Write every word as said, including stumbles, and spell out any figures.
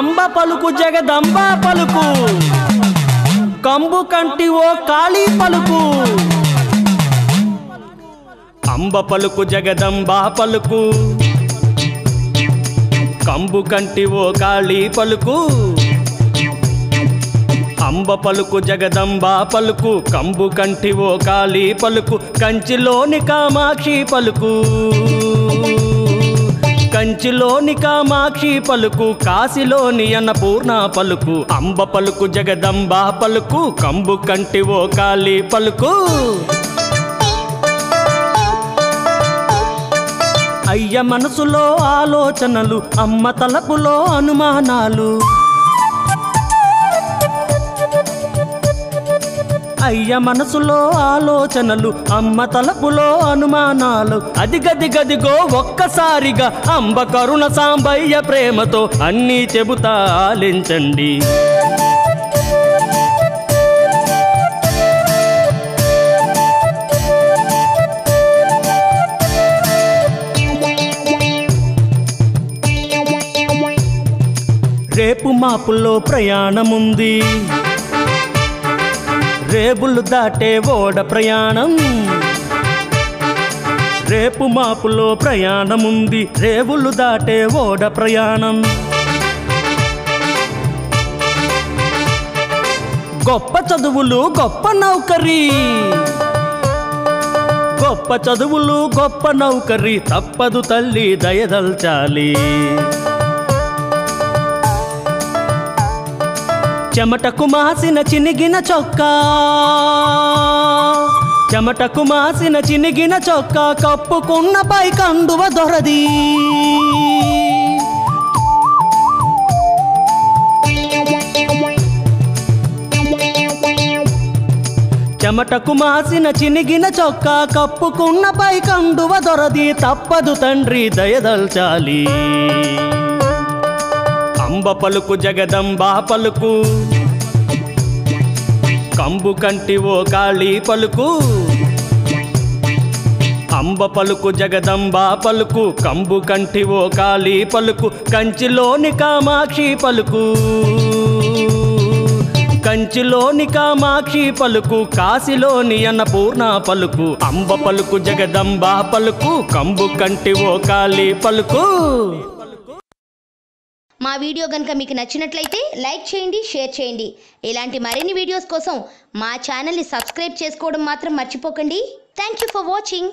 అంబ పలుకు జగదంబ పలుకు కంబు కంటి ఓ కాళీ పలుకు అంబ పలుకు జగదంబ పలుకు కంబు కంటి ఓ కాళీ పలుకు అంబ పలుకు జగదంబ పలుకు కంబు కంటి ఓ కాళీ పలుకు కంచిలోని కామాక్షి పలుకు కంచిలోని కామాక్షి పలుకు కాశీలోని అన్నపూర్ణ పలుకు అంబ పలుకు జగదంబ పలుకు కంబు కంటి ఓ కాళీ పలుకు అయ్య మనసులో ఆలోచనలు అమ్మ తలపులో అనుమానాలు అయ్య మనసులో ఆలోచనలు అమ్మ తలపులో అనుమానాలు అది గది గదిగో ఒక్కసారిగా అంబ కరుణ సాంబయ్య ప్రేమతో అన్నీ చెబుతా ఆలించండి రేపు మాపుల్లో ప్రయాణముంది రేపులు దాటే ఓడ ప్రయాణం రేపు మాపులో ప్రయాణముంది రేవులు దాటే ఓడ ప్రయాణం గొప్ప చదువులు గొప్ప నౌకరీ గొప్ప చదువులు గొప్ప నౌకరీ తప్పదు తల్లి దయదల్చాలి చెమటకు మాసిన చినిగిన చొక్కా చెమటకు మాసిన చినిగిన చొక్కా కప్పుకున్న పై కండువ దొరది చెమటకు మాసిన చినిగిన చొక్కా కప్పుకున్న పై కండువ దొరది తప్పదు తండ్రి దయదల్చాలి అంబ పలుకు జగదంబ పలుకు కంబు కంటి ఓ కాళీ పలుకు అంబ పలుకు జగదంబ పలుకు కంబు కంటి ఓ కాళీ పలుకు కంచిలోని కామాక్షి పలుకు కంచిలోని కామాక్షి పలుకు కాశీలోని అన్నపూర్ణ పలుకు అంబ పలుకు జగదంబ పలుకు కంబు కంటి ఓ కాళీ పలుకు. మా వీడియో కనుక మీకు నచ్చినట్లయితే లైక్ చేయండి, షేర్ చేయండి. ఇలాంటి మరిన్ని వీడియోస్ కోసం మా ఛానల్ని సబ్స్క్రైబ్ చేసుకోవడం మాత్రం మర్చిపోకండి. Thank you for watching.